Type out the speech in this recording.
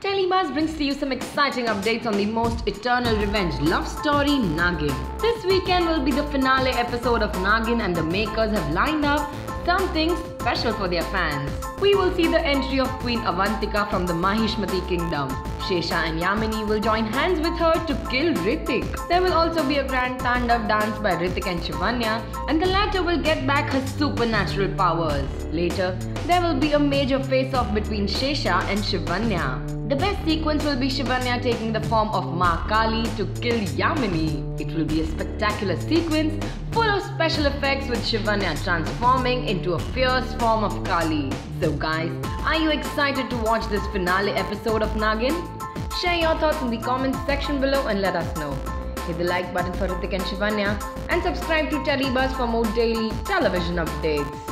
Tellybuzz brings to you some exciting updates on the most eternal revenge love story, Naagin. This weekend will be the finale episode of Naagin, and the makers have lined up something special for their fans. We will see the entry of Queen Avantika from the Mahishmati kingdom. Shesha and Yamini will join hands with her to kill Ritik. There will also be a grand Tandav dance by Ritik and Shivanya, and the latter will get back her supernatural powers. Later, there will be a major face-off between Shesha and Shivanya. The best sequence will be Shivanya taking the form of Ma Kali to kill Yamini. It will be a spectacular sequence full of special effects, with Shivanya transforming into a fierce form of Kali. So guys, are you excited to watch this finale episode of Naagin? Share your thoughts in the comments section below and let us know. Hit the like button for Ritik and Shivanya, and subscribe to Tellybuzz for more daily television updates.